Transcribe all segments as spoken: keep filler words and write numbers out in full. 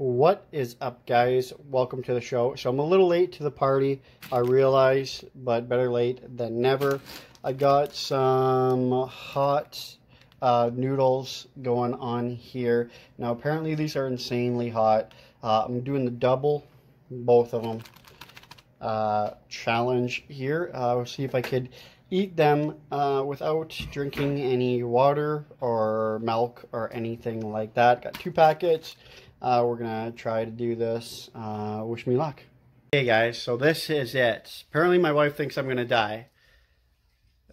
What is up, guys? Welcome to the show. So I'm a little late to the party, I realize, but better late than never. I got some hot uh, noodles going on here. Now apparently these are insanely hot. Uh, I'm doing the double, both of them, uh, challenge here. Uh, we'll see if I could eat them uh, without drinking any water or milk or anything like that. Got two packets. Uh, we're gonna try to do this. Uh, wish me luck. Hey guys, so this is it. Apparently my wife thinks I'm gonna die.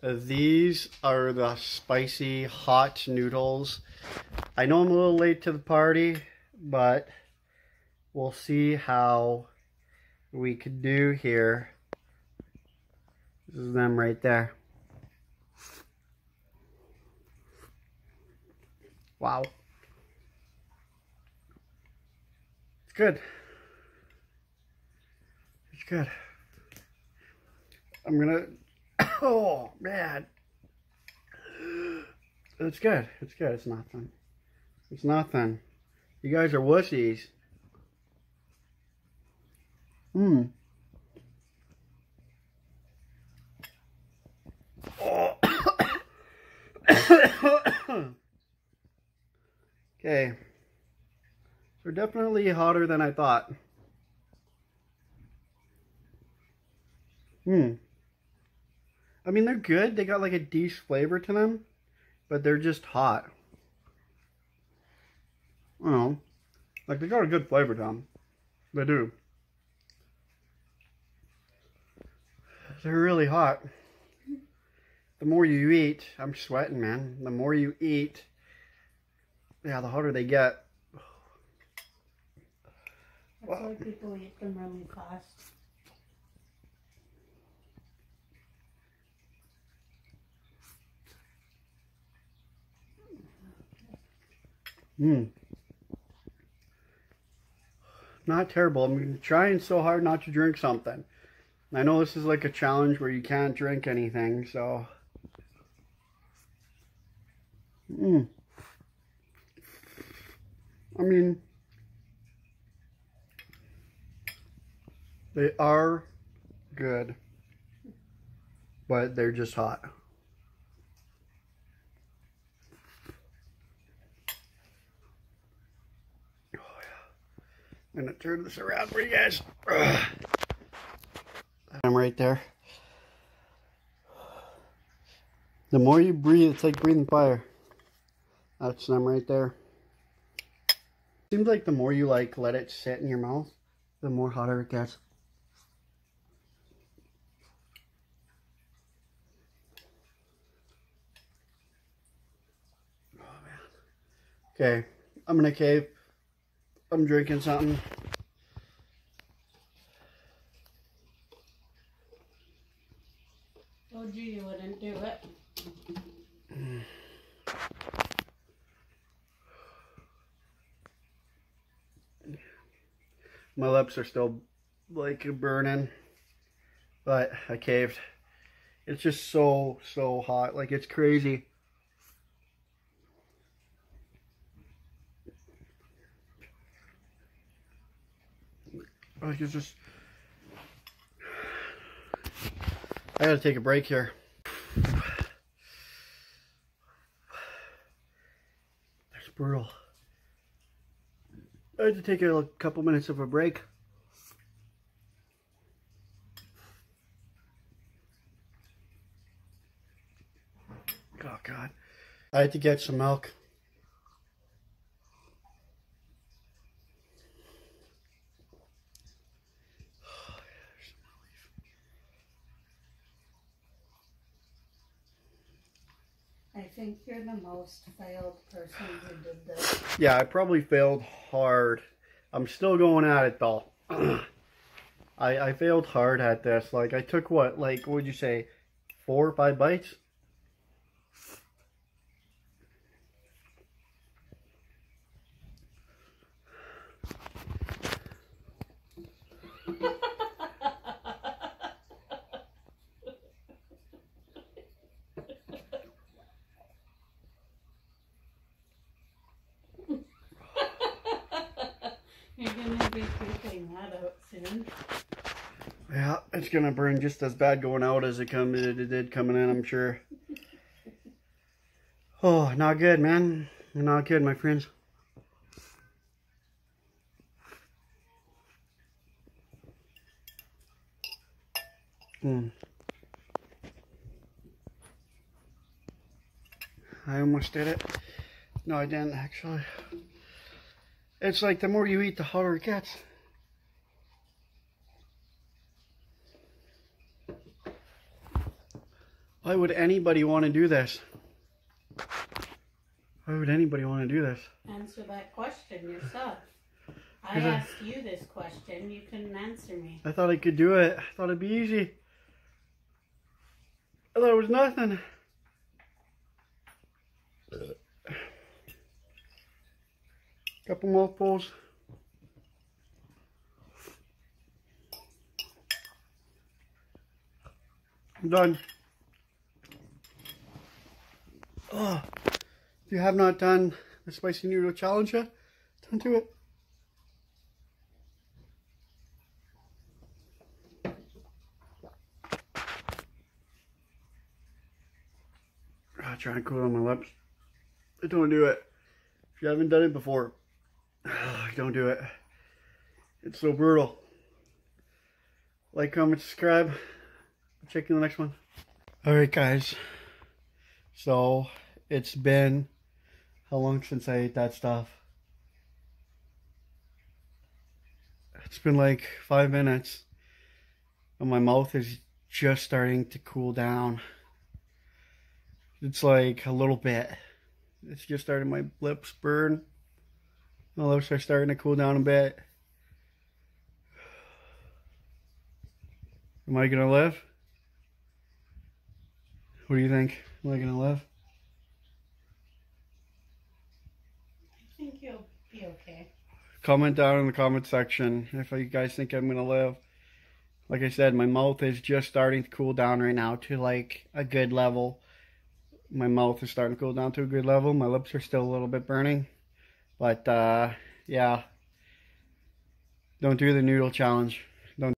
Uh, these are the spicy hot noodles. I know I'm a little late to the party, but we'll see how we could do here. This is them right there. Wow. Good. It's good. I'm gonna, oh man, it's good, it's good, it's nothing, it's nothing. You guys are wussies. Mmm. Oh. Okay. They're definitely hotter than I thought. Hmm. I mean, they're good. They got like a decent flavor to them, but they're just hot. I don't know. Like, they got a good flavor to them. They do. They're really hot. The more you eat, I'm sweating, man. The more you eat, yeah, the hotter they get. That's why people eat them really fast. Mmm. Not terrible. I'm trying so hard not to drink something. I know this is like a challenge where you can't drink anything, so. Mmm. I mean, they are good, but they're just hot. Oh, yeah. I'm gonna turn this around for you guys. Ugh. I'm right there. The more you breathe, it's like breathing fire. That's them right there. Seems like the more you like let it sit in your mouth, the more hotter it gets. Okay, I'm in a cave. I'm drinking something. Told you you wouldn't do it. My lips are still like burning, but I caved. It's just so, so hot. Like, it's crazy. Like, it's just, I gotta take a break here. That's brutal. I had to take a couple minutes of a break. Oh God. I had to get some milk. I think you're the most failed person who did this. Yeah, I probably failed hard. I'm still going at it, though. I, I failed hard at this. Like, I took what, like, what would you say, four or five bites? be clean that out soon. Yeah, it's gonna burn just as bad going out as it come it did coming in, I'm sure. Oh, not good, man. Not good, my friends. Mm. I almost did it. No, I didn't actually. It's like the more you eat, the hotter it gets. Why would anybody want to do this? Why would anybody want to do this? Answer that question yourself. I asked you this question. You couldn't answer me. I thought I could do it. I thought it'd be easy. I thought it was nothing. Couple more pulls. I'm done. Oh, if you have not done the spicy noodle challenge yet, don't do it. I try and cool it on my lips. I don't do it. If you haven't done it before, don't do it. It's so brutal. Like, comment, subscribe. I'll check you in the next one. Alright, guys. So, it's been how long since I ate that stuff? It's been like five minutes. And my mouth is just starting to cool down. It's like a little bit. It's just starting, my lips burn. My lips are starting to cool down a bit. Am I gonna live? What do you think? Am I gonna live? I think you'll be okay. Comment down in the comment section if you guys think I'm gonna live. Like I said, my mouth is just starting to cool down right now to like a good level. My mouth is starting to cool down to a good level. My lips are still a little bit burning. But, uh, yeah, don't do the noodle challenge.